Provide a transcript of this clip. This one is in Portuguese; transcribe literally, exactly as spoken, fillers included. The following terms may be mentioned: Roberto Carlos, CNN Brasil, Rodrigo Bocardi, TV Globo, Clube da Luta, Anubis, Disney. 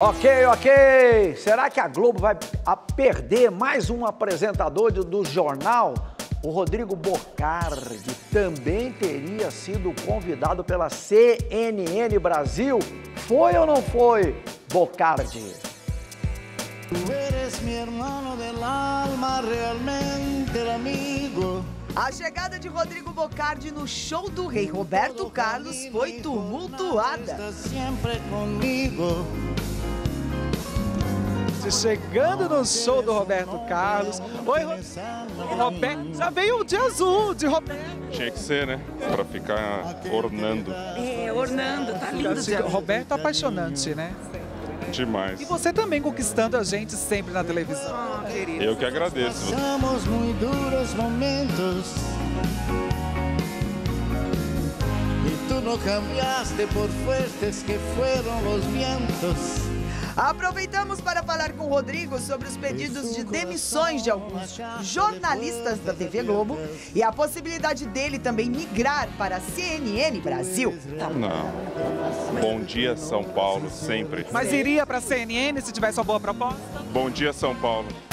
Ok, ok. Será que a Globo vai a perder mais um apresentador do, do jornal? O Rodrigo Bocardi também teria sido convidado pela C N N Brasil. Foi ou não foi, Bocardi? Tu eres mi hermano del alma, realmente amigo. A chegada de Rodrigo Bocardi no show do rei Roberto Carlos foi tumultuada. Chegando no show do Roberto Carlos. Oi, Roberto. Já veio o de azul de Roberto. Tinha que ser, né? Pra ficar ornando. É, ornando. Tá lindo. Assim, Roberto apaixonante, né? Demais. E você também conquistando a gente sempre na televisão. Ah, querido. Eu que agradeço. Passamos muito duros momentos. E tu não cambiaste por fuertes que foram os vientos. Aproveitamos para falar com o Rodrigo sobre os pedidos de demissões de alguns jornalistas da T V Globo e a possibilidade dele também migrar para a C N N Brasil. Não. Bom dia, São Paulo, sempre. Mas iria para a C N N se tivesse uma boa proposta? Bom dia, São Paulo.